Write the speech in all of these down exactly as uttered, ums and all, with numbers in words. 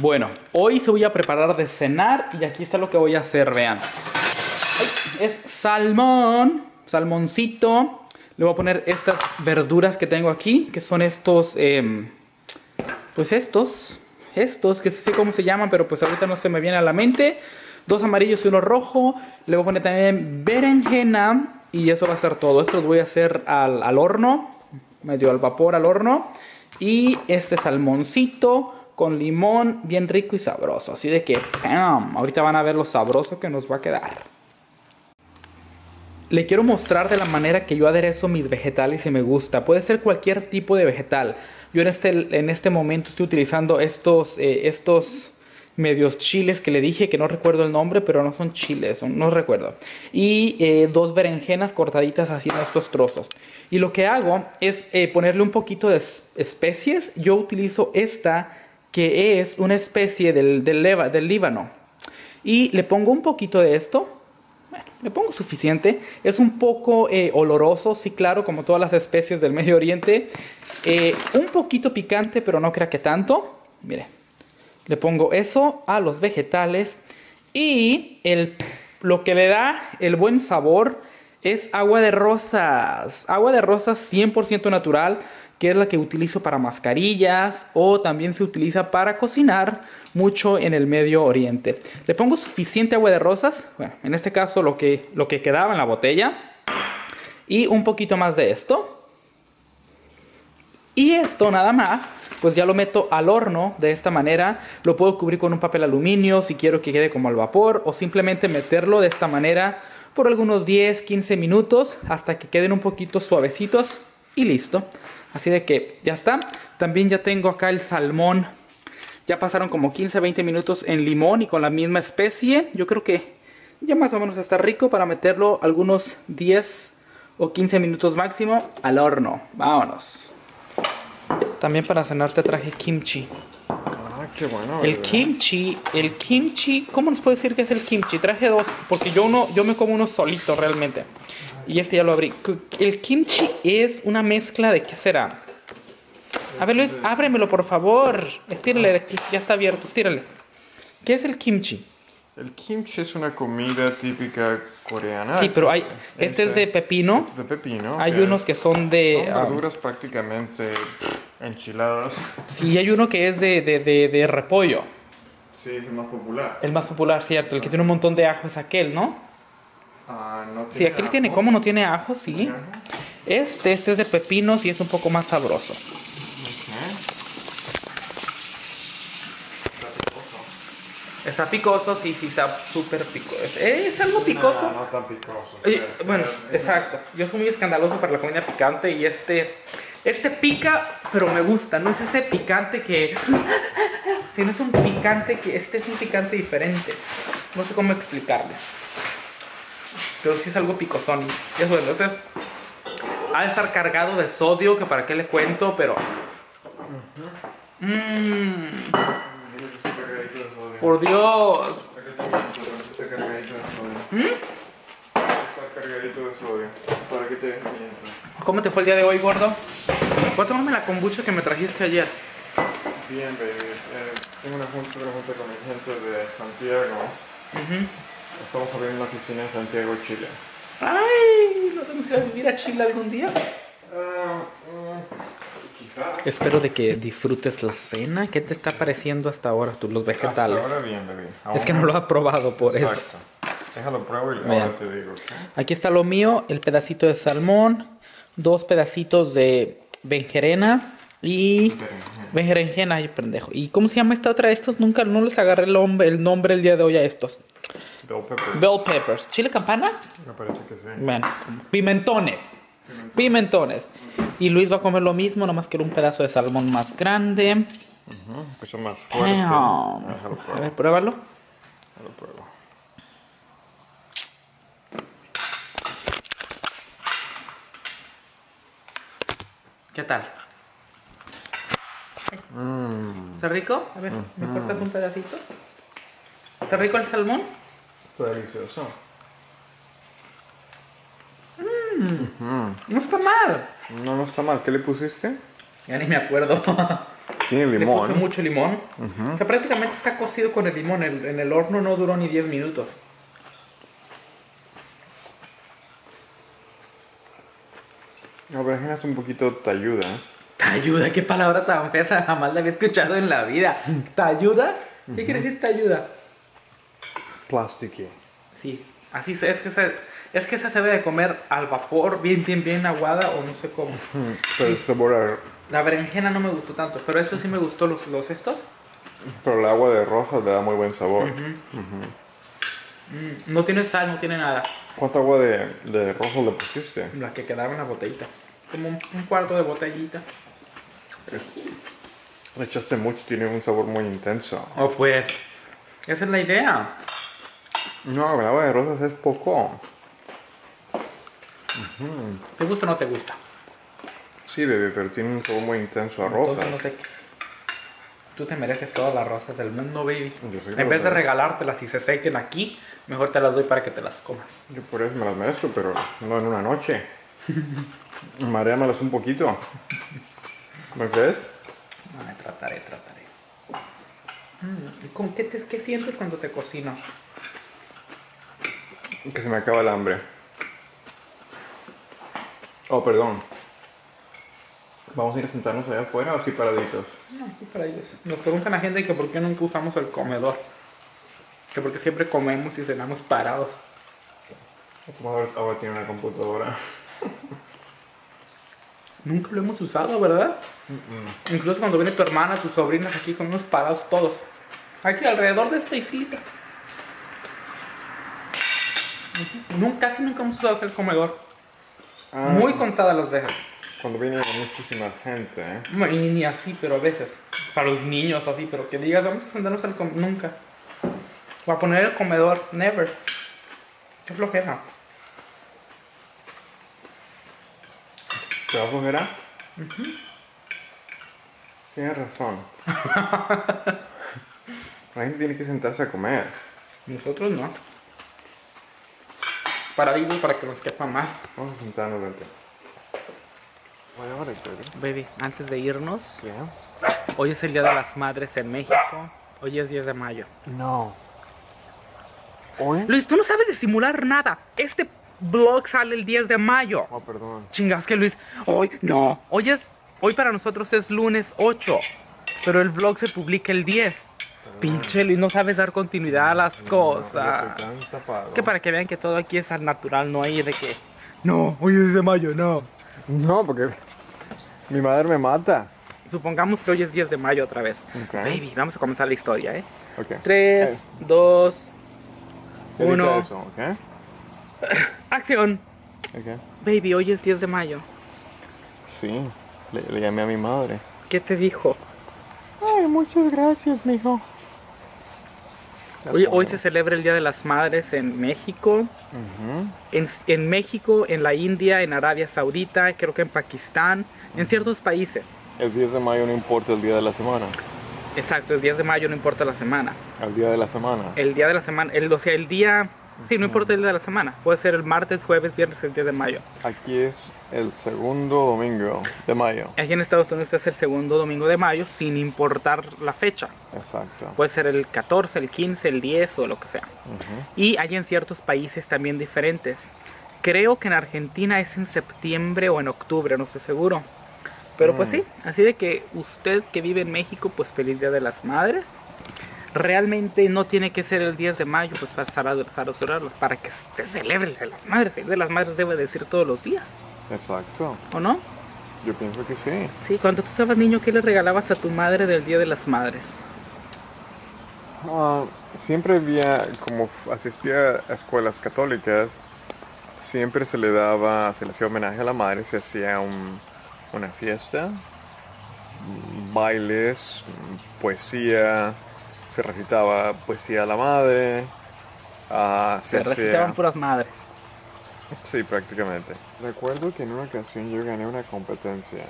Bueno, hoy se voy a preparar de cenar y aquí está lo que voy a hacer, vean. Es salmón, salmoncito. Le voy a poner estas verduras que tengo aquí, que son estos, eh, pues estos, estos, que sé cómo se llaman, pero pues ahorita no se me viene a la mente. Dos amarillos y uno rojo. Le voy a poner también berenjena y eso va a ser todo. Esto lo voy a hacer al, al horno, medio al vapor, al horno. Y este salmoncito con limón, bien rico y sabroso. Así de que, ¡pam! Ahorita van a ver lo sabroso que nos va a quedar. Le quiero mostrar de la manera que yo aderezo mis vegetales y me gusta. Puede ser cualquier tipo de vegetal. Yo en este, en este momento estoy utilizando estos, eh, estos medios chiles que le dije, que no recuerdo el nombre, pero no son chiles, son, no recuerdo. Y eh, dos berenjenas cortaditas así en estos trozos. Y lo que hago es eh, ponerle un poquito de especies. Yo utilizo esta, que es una especie del, del, del Líbano. Y le pongo un poquito de esto. Bueno, le pongo suficiente. Es un poco eh, oloroso, sí, claro, como todas las especies del Medio Oriente. Eh, un poquito picante, pero no crea que tanto. Mire, le pongo eso a los vegetales. Y el, lo que le da el buen sabor es agua de rosas. Agua de rosas cien por ciento natural, que es la que utilizo para mascarillas o también se utiliza para cocinar mucho en el Medio Oriente. Le pongo suficiente agua de rosas, bueno, en este caso lo que, lo que quedaba en la botella, y un poquito más de esto. Y esto nada más, pues ya lo meto al horno de esta manera. Lo puedo cubrir con un papel aluminio si quiero que quede como al vapor, o simplemente meterlo de esta manera por algunos diez, quince minutos hasta que queden un poquito suavecitos y listo. Así de que ya está. También ya tengo acá el salmón. Ya pasaron como quince, veinte minutos en limón y con la misma especie. Yo creo que ya más o menos está rico para meterlo algunos diez o quince minutos máximo al horno. Vámonos. También para cenar te traje kimchi. Ah, qué bueno. El kimchi, el kimchi, ¿cómo nos puede decir que es el kimchi? Traje dos, porque yo, uno, yo me como uno solito realmente. Y este ya lo abrí. El kimchi es una mezcla de... ¿Qué será? A ver, Luis, ábremelo, por favor. Estírale, ya está abierto, estírale. ¿Qué es el kimchi? El kimchi es una comida típica coreana. Sí, pero hay... Este, este es de pepino. Este es de pepino. Hay okay. unos que son de... Son verduras um, prácticamente enchiladas. Sí, y hay uno que es de, de, de, de repollo. Sí, es el más popular. El más popular, cierto. El que tiene un montón de ajo es aquel, ¿no? Uh, no si sí, aquel ajo. Tiene, ¿cómo no tiene ajo? Sí. Uh-huh. Este, este es de pepinos y es un poco más sabroso. Okay. Está picoso. Está picoso, sí, sí, está súper picoso. ¿Es, es algo picoso? No, no tan picoso. Eh, es, bueno, es, exacto. Yo soy muy escandaloso para la comida picante y este, este pica, pero me gusta. No es ese picante que... Sino es un picante que... Este es un picante diferente. No sé cómo explicarles. Pero sí es algo picosón. Y eso, entonces, ha de estar cargado de sodio, que para qué le cuento, pero... Mmm... Por Dios. Está cargadito de sodio. ¿Mm? Está cargadito de sodio. ¿Para qué te miento? ¿Cómo te fue el día de hoy, gordo? Voy a tomarme la kombucha que me trajiste ayer. Bien, baby. Eh, tengo una junta, una junta con mi gente de Santiago. Uh-huh. Estamos abriendo una oficina en Santiago, Chile. ¡Ay! ¿No te gustaría vivir a Chile algún día? Uh, uh, quizás. Espero de que disfrutes la cena. ¿Qué te está pareciendo hasta ahora tú, los vegetales? Hasta ahora bien, bebé. Es que no lo has probado por eso. Exacto. Déjalo pruebo y ahora te digo. ¿Sí? Aquí está lo mío, el pedacito de salmón, dos pedacitos de berenjena y... Berenjena, ay, pendejo. ¿Y cómo se llama esta otra? Estos nunca, no les agarré el, el nombre el día de hoy a estos. Bell peppers. Bell peppers. ¿Chile campana? Me parece que sí. Bueno, pimentones. Pimentones. Pimentones. Y Luis va a comer lo mismo, nomás que era un pedazo de salmón más grande. Uh-huh. Eso más fuerte. Ah, a ver, pruébalo. Ya lo pruebo. ¿Qué tal? Mm. ¿Está rico? A ver, ¿me mm. cortas un pedacito? ¿Está rico el salmón? Está delicioso. Mm. Uh-huh. No está mal. No, no está mal. ¿Qué le pusiste? Ya ni me acuerdo. Tiene limón. Le puse mucho limón. Uh-huh. O sea, prácticamente está cocido con el limón. El, en el horno no duró ni diez minutos. La berenjena es un poquito talluda. ¿Talluda? ¿Qué palabra tan fea? Jamás la había escuchado en la vida. ¿Talluda? ¿Qué uh-huh. quiere decir talluda? Plástico. Sí, así es, es que se, es que se debe de comer al vapor, bien, bien, bien aguada o no sé cómo. Uh-huh. Pero sí. Sabor a... La berenjena no me gustó tanto, pero eso sí me gustó los, los estos. Pero el agua de roja le da muy buen sabor. Uh-huh. Uh-huh. No tiene sal, no tiene nada. ¿Cuánta agua de, de rojo le pusiste? La que quedaba en la botellita. Como un, un cuarto de botellita. Le echaste mucho, tiene un sabor muy intenso. Oh, pues. Esa es la idea. No, el agua de rosas es poco. Uh-huh. ¿Te gusta o no te gusta? Sí, bebé, pero tiene un sabor muy intenso a rosas. No sé. Tú te mereces todas las rosas del mundo, baby. En vez de regalártelas y se sequen aquí, mejor te las doy para que te las comas. Yo por eso me las merezco, pero no en una noche. Maréamalas un poquito. ¿Me crees? Ay, trataré, trataré. ¿Y con qué, te, qué sientes cuando te cocino? Que se me acaba el hambre. Oh, perdón. ¿Vamos a ir a sentarnos allá afuera o aquí paraditos? No, aquí paraditos. Nos preguntan a gente que por qué nunca usamos el comedor. Que porque siempre comemos y cenamos parados. El comedor ahora tiene una computadora. Nunca lo hemos usado, ¿verdad? Mm-mm. Incluso cuando viene tu hermana, tus sobrinas aquí con unos parados todos. Aquí alrededor de esta islita. Uh-huh. Nunca, casi nunca hemos usado el comedor. Ah. Muy contadas las veces. Cuando viene muchísima gente, ¿eh? No, y ni así, pero a veces. Para los niños, así, pero que digas, vamos a sentarnos al comedor. Nunca. O a poner el comedor. Never. Qué flojera. ¿Te da flojera? Uh-huh. Tienes razón. La gente tiene que sentarse a comer. Nosotros no. Para vivir, para que nos quepa más. Vamos a sentarnos delante. Baby, antes de irnos, yeah. Hoy es el Día de las Madres en México. Hoy es diez de mayo. No. ¿Hoy? Luis, tú no sabes disimular nada. Este vlog sale el diez de mayo. Oh, perdón. Chingas que Luis, hoy no. Hoy es, hoy para nosotros es lunes ocho, pero el vlog se publica el diez. Perdón. Pinche Luis, no sabes dar continuidad a las no, cosas. No, que para que vean que todo aquí es al natural, no hay de que, no, hoy es diez de mayo, no. No, porque mi madre me mata. Supongamos que hoy es diez de mayo otra vez. Okay. Baby, vamos a comenzar la historia, ¿eh? Okay. tres, dos, uno... ¿Okay? ¡Acción! Okay. Baby, hoy es diez de mayo. Sí, le, le llamé a mi madre. ¿Qué te dijo? Ay, muchas gracias, mijo. Hoy, hoy se celebra el Día de las Madres en México, uh-huh. en, en México, en la India, en Arabia Saudita, creo que en Pakistán, uh-huh. en ciertos países. El diez de mayo no importa el día de la semana. Exacto, el diez de mayo no importa la semana. El día de la semana. El día de la semana, el, o sea, el día, uh-huh. sí, no importa el día de la semana. Puede ser el martes, jueves, viernes, el diez de mayo. Aquí es el segundo domingo de mayo. Aquí en Estados Unidos es el segundo domingo de mayo sin importar la fecha. Exacto. Puede ser el catorce, el quince, el diez o lo que sea. Uh-huh. Y hay en ciertos países también diferentes. Creo que en Argentina es en septiembre o en octubre, no estoy seguro. Pero mm. pues sí, así de que usted que vive en México, pues feliz Día de las Madres. Realmente no tiene que ser el diez de mayo, pues pasará para que se celebre el Día de las Madres. El Día de las Madres debe decir todos los días. Exacto. ¿O no? Yo pienso que sí. Sí, cuando tú estabas niño, ¿qué le regalabas a tu madre del Día de las Madres? Uh, siempre había, como asistía a escuelas católicas, siempre se le daba, se le hacía homenaje a la madre, se hacía un, una fiesta, bailes, poesía, se recitaba poesía a la madre. Uh, se se recitaban hacía... puras madres. Sí, prácticamente. Recuerdo que en una ocasión yo gané una competencia.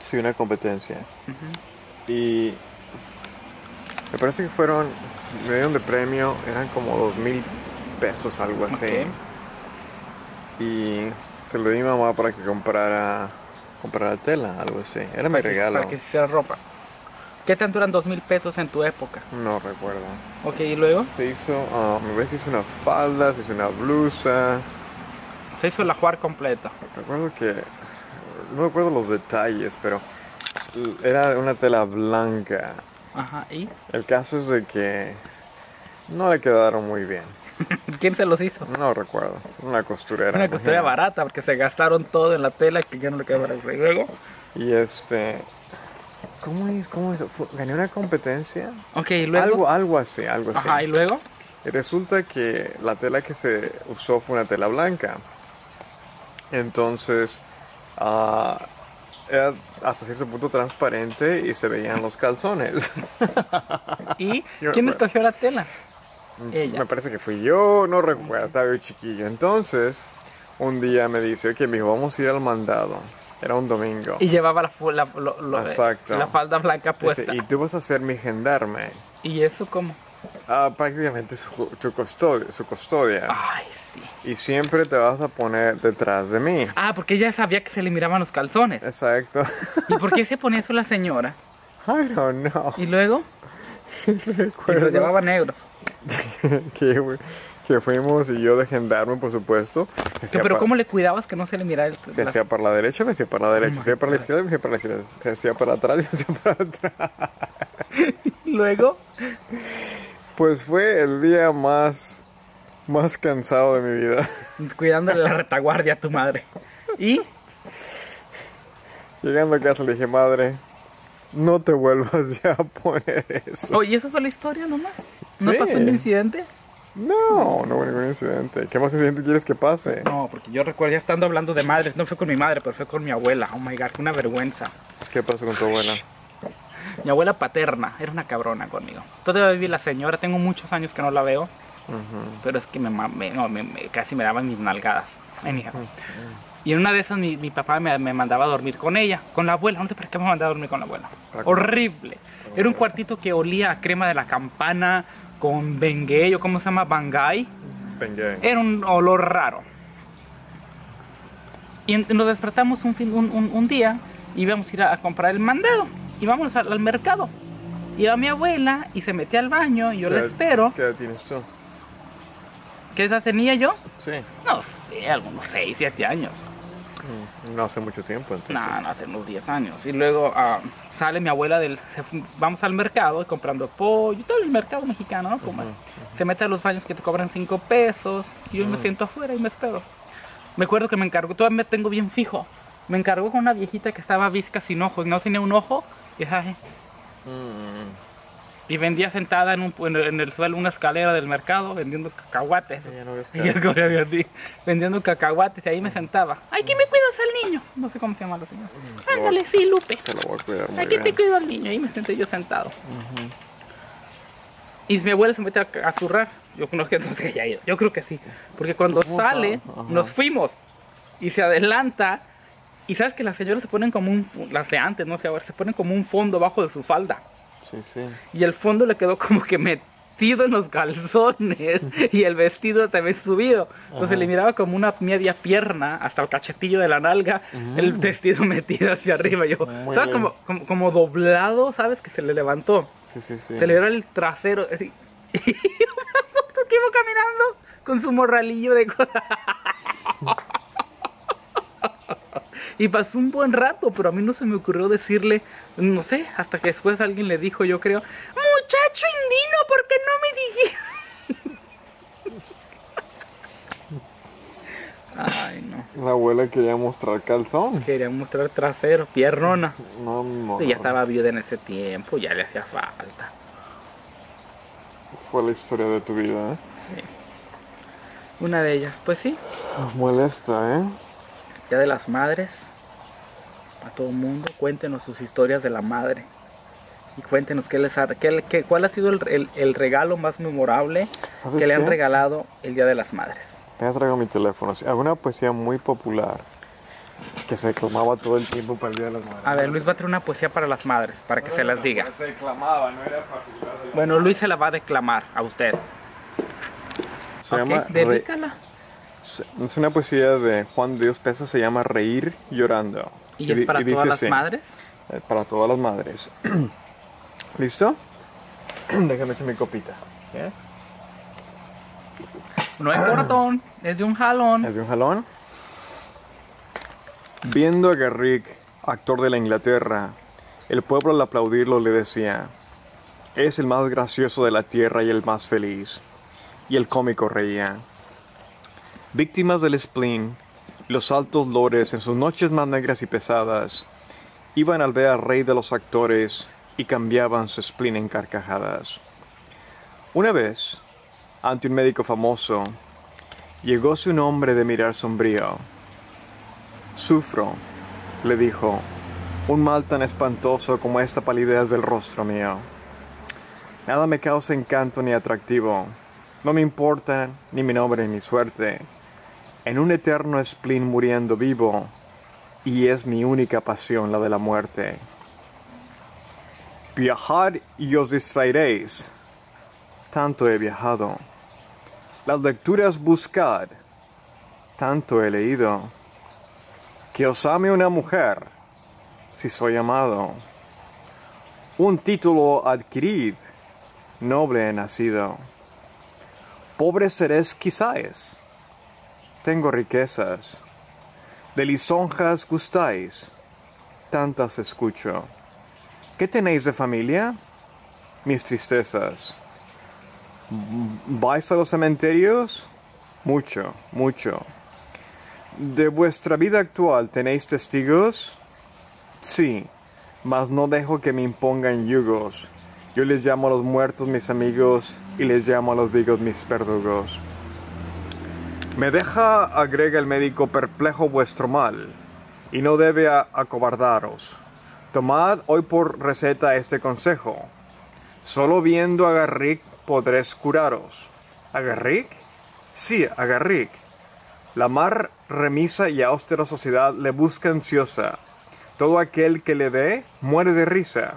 Sí, una competencia. Uh-huh. Y me parece que fueron, me dieron de premio, eran como dos mil pesos, algo así. Okay. Y se lo di a mi mamá para que comprara comprar la tela, algo así. Era mi regalo. Para que se hiciera ropa. ¿Qué tanto eran dos mil pesos en tu época? No recuerdo. Ok, ¿y luego? Se hizo, uh, mi vez hizo una falda, se hizo una blusa. Se hizo la jugar completa. Recuerdo que, no recuerdo los detalles, pero era una tela blanca. Ajá, ¿y? El caso es de que no le quedaron muy bien. ¿Quién se los hizo? No recuerdo, una costurera. Una costurera barata, porque se gastaron todo en la tela que ya no le quedaron. Y luego... Y este... ¿Cómo es? ¿Cómo es? ¿Gané una competencia? Ok, ¿y luego? Algo, algo así, algo así. Ajá, ¿y luego? Y resulta que la tela que se usó fue una tela blanca. Entonces, uh, era hasta cierto punto transparente y se veían los calzones. ¿Y quién escogió la tela? Ella. Me parece que fui yo, no recuerdo, estaba yo chiquillo. Entonces, un día me dice, ok, mijo, vamos a ir al mandado. Era un domingo. Y llevaba la, la, lo, lo, la falda blanca puesta. Dice, y tú vas a ser mi gendarme. ¿Y eso cómo? Ah, prácticamente su, su, custodia, su custodia. Ay, sí. Y siempre te vas a poner detrás de mí. Ah, porque ella sabía que se le miraban los calzones. Exacto. ¿Y por qué se ponía eso la señora? I don't know. ¿Y luego? Y lo llevaba negros. que, que fuimos y yo de gendarme, por supuesto. Pero, pero ¿cómo le cuidabas que no se le mirara el... Se hacía para la derecha, me hacía para la derecha, se hacía para la izquierda, me hacía para la izquierda, se hacía para atrás, me hacía para atrás. Luego... Pues fue el día más, más cansado de mi vida. Cuidándole la retaguardia a tu madre. ¿Y? Llegando a casa le dije, madre... No te vuelvas ya a poner eso. Oye, ¿eso fue la historia nomás? ¿No sí. pasó un incidente? No, no hubo ningún incidente. ¿Qué más incidente quieres que pase? No, porque yo recuerdo ya estando hablando de madres. No fue con mi madre, pero fue con mi abuela. Oh my God, qué una vergüenza. ¿Qué pasó con tu abuela? Mi abuela paterna era una cabrona conmigo. Todavía viví la señora, tengo muchos años que no la veo. Uh-huh. Pero es que me, me, no, me, me casi me daban mis nalgadas. Ay, mija. Uh-huh. Y en una de esas mi, mi papá me, me mandaba a dormir con ella, con la abuela. No sé por qué me mandaba a dormir con la abuela. Horrible. Era un cuartito que olía a crema de la campana con bengay, o ¿cómo se llama? Bangay. Bengay. Era un olor raro. Y en, nos despertamos un, fin, un, un, un día y íbamos a ir a, a comprar el mandado. Y vamos al, al mercado. Iba mi abuela y se metía al baño y yo la espero. ¿Qué edad tienes tú? ¿Qué edad tenía yo? Sí. No sé, algunos seis, siete años. No hace mucho tiempo, entonces. No, no hace unos diez años. Y luego uh, sale mi abuela del... Se, vamos al mercado comprando pollo, todo el mercado mexicano, ¿no? Como, uh-huh, uh-huh. Se mete a los baños que te cobran cinco pesos y yo uh-huh. me siento afuera y me espero. Me acuerdo que me encargó, todavía me tengo bien fijo. Me encargó con una viejita que estaba visca sin ojos, no tenía un ojo y jaje. Uh-huh. Y vendía sentada en, un, en, el, en el suelo una escalera del mercado vendiendo cacahuates. Ya no ves, vendiendo cacahuates y ahí me sentaba. Ay, ¿qué me cuidas al niño? No sé cómo se llama la señora. Ándale, sí, Lupe. Te lo voy a cuidar muy ¿A qué bien. Te cuido al niño? Ahí me senté yo sentado. Uh-huh. Y mi abuela se mete a, a zurrar. Yo no sé que haya ido. Yo creo que sí. Porque cuando sale, uh-huh. nos fuimos. Y se adelanta. Y sabes que las señoras se ponen como un... Las de antes, no sé, ahora se ponen como un fondo abajo de su falda. Sí, sí. Y el fondo le quedó como que metido en los calzones y el vestido también subido. Entonces ajá. le miraba como una media pierna hasta el cachetillo de la nalga, mm. el vestido metido hacia arriba. Yo, ¿sabes? Como, como, como doblado, ¿sabes? Que se le levantó. Sí, sí, sí. Se le vio el trasero. Así. Y yo que iba caminando con su morralillo de cosas. Y pasó un buen rato, pero a mí no se me ocurrió decirle, no sé, hasta que después alguien le dijo, yo creo, muchacho indino, ¿por qué no me dijiste? Ay, no. La abuela quería mostrar calzón. Quería mostrar trasero, piernona. No, no. Y ya estaba viuda en ese tiempo, ya le hacía falta. Fue la historia de tu vida, ¿eh? Sí. Una de ellas, pues sí. Nos molesta, ¿eh? Ya de las madres, a todo el mundo, cuéntenos sus historias de la madre. Y cuéntenos qué les ha, qué, qué, cuál ha sido el, el, el regalo más memorable que le han qué? regalado el Día de las Madres. Me traigo mi teléfono. Alguna poesía muy popular que se clamaba todo el tiempo para el Día de las Madres. A ver, Luis va a traer una poesía para las madres, para que no se las diga. Se declamaba, no era particular de la bueno, madre. Luis se la va a declamar a usted. Se okay, llama dedícala. Es una poesía de Juan de Dios Pesa, se llama Reír Llorando. ¿Y es para y todas las madres? Para todas las madres. ¿Listo? Déjame echar mi copita. ¿Eh? No es cortón, es de un jalón. Es de un jalón. Viendo a Garrick, actor de la Inglaterra, el pueblo al aplaudirlo le decía: es el más gracioso de la tierra y el más feliz. Y el cómico reía. Víctimas del spleen, los altos lores en sus noches más negras y pesadas, iban al ver al rey de los actores y cambiaban su spleen en carcajadas. Una vez, ante un médico famoso, llegóse un hombre de mirar sombrío. Sufro, le dijo, un mal tan espantoso como esta palidez del rostro mío. Nada me causa encanto ni atractivo. No me importa ni mi nombre ni mi suerte. En un eterno spleen muriendo vivo, y es mi única pasión la de la muerte. Viajad y os distraeréis. Tanto he viajado. Las lecturas buscad. Tanto he leído. Que os ame una mujer, si soy amado. Un título adquirid, noble he nacido. Pobre seréis quizás. Tengo riquezas. De lisonjas gustáis. Tantas escucho. ¿Qué tenéis de familia? Mis tristezas. ¿Vais a los cementerios? Mucho, mucho. ¿De vuestra vida actual tenéis testigos? Sí, mas no dejo que me impongan yugos. Yo les llamo a los muertos mis amigos, y les llamo a los vivos mis verdugos. Me deja, agrega el médico, perplejo vuestro mal, y no debe acobardaros. Tomad hoy por receta este consejo. Solo viendo a Garrick podréis curaros. ¿A Garrick? Sí, a Garrick. La mar remisa y austera sociedad le busca ansiosa. Todo aquel que le ve muere de risa.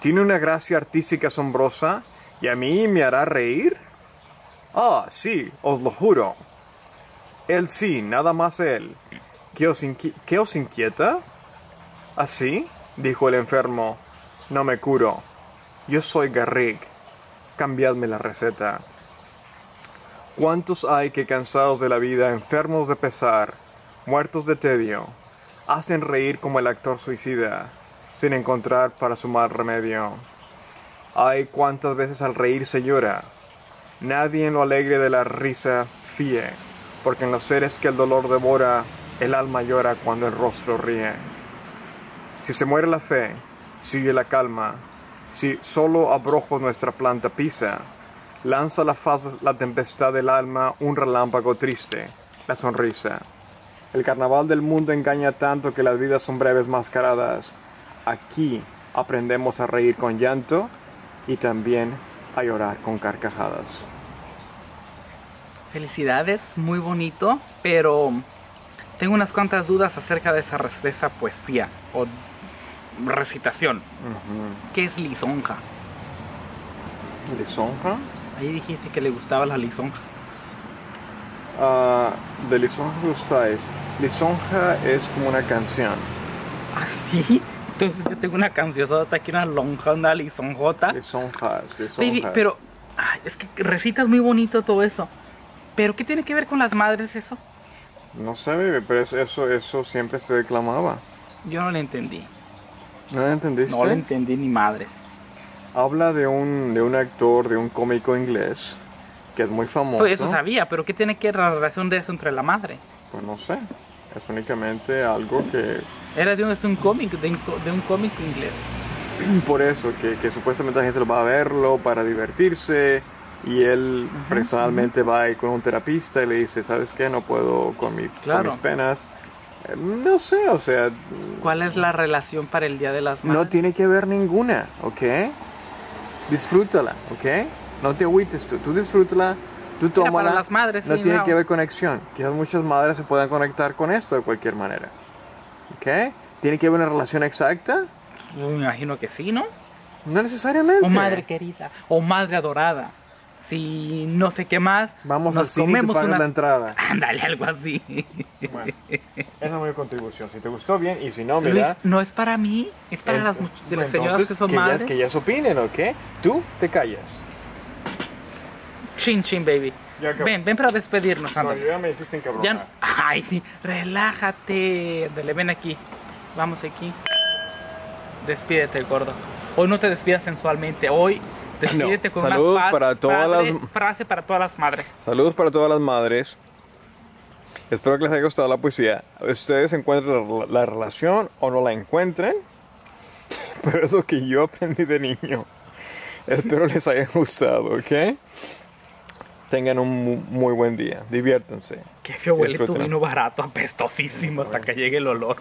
Tiene una gracia artística asombrosa y a mí me hará reír. Ah, sí, os lo juro. Él sí, nada más él. ¿Qué os, inqui- ¿qué os inquieta? ¿Así? Dijo el enfermo. No me curo. Yo soy Garrick. Cambiadme la receta. ¿Cuántos hay que, cansados de la vida, enfermos de pesar, muertos de tedio, hacen reír como el actor suicida, sin encontrar para su mal remedio? Ay, cuántas veces al reír se llora. Nadie en lo alegre de la risa fíe, porque en los seres que el dolor devora, el alma llora cuando el rostro ríe. Si se muere la fe, sigue la calma. Si solo abrojos nuestra planta pisa, lanza la faz la tempestad del alma, un relámpago triste, la sonrisa. El carnaval del mundo engaña tanto que las vidas son breves mascaradas. Aquí aprendemos a reír con llanto y también a llorar con carcajadas. Felicidades, muy bonito, pero tengo unas cuantas dudas acerca de esa, de esa poesía o recitación. Uh-huh. ¿Qué es lisonja? ¿Lisonja? Ahí dijiste que le gustaba la lisonja. Uh, de lisonja gustáis. Lisonja es como una canción. ¿Ah, sí? Entonces yo tengo una cancionzota aquí, una lonja, una lisonjota. Lisonjas, lisonjas. Baby, pero ay, es que recitas muy bonito todo eso. ¿Pero qué tiene que ver con las madres eso? No sé, baby, pero eso, eso siempre se declamaba. Yo no le entendí. ¿No le entendiste? No le entendí ni madres. Habla de un, de un actor, de un cómico inglés, que es muy famoso. Pues eso sabía, pero ¿qué tiene que ver la relación de eso entre la madre? Pues no sé. Es únicamente algo que... Era de un, un cómic, de, de un cómic inglés. Por eso, que, que supuestamente la gente lo va a verlo para divertirse. Y él ajá, personalmente ajá. va ahí con un terapista y le dice, ¿sabes qué? No puedo con, mi, claro. con mis penas. No sé, o sea... ¿Cuál es la relación para el Día de las Madres? No tiene que haber ninguna, ¿ok? Disfrútala, ¿ok? No te agüites tú, tú disfrútala. Tú tómala. Mira, para las madres, no sí, tiene no. que haber conexión. Quizás muchas madres se puedan conectar con esto de cualquier manera. ¿Ok? ¿Tiene que haber una relación exacta? Me imagino que sí, ¿no? No necesariamente. O madre querida, o madre adorada. si no sé qué más, vamos nos al cine comemos y te pagas una la entrada. Ándale, algo así. Bueno, esa es mi contribución. Si te gustó, bien, y si no, mira. Luis, no es para mí, es para el, las, de entonces, las señoras que son que madres. Ya, que ellas opinen, ¿o qué? Tú te callas. Chin chin, baby. Ven, ven para despedirnos, Andrés. No, ya me hiciste encabronar. No... Ay, sí, relájate. Dale, ven aquí. Vamos aquí. Despídete, gordo. Hoy no te despidas sensualmente. Hoy despídete no. con Saludos una paz, para todas padre, las... frase para todas las madres. Saludos para todas las madres. Espero que les haya gustado la poesía. Ustedes encuentren la, la relación o no la encuentren. Pero es lo que yo aprendí de niño. Espero les haya gustado, ¿ok? Tengan un muy, muy buen día. Diviértanse. Qué feo huele tu vino barato, apestosísimo, hasta que llegue el olor.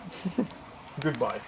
Goodbye.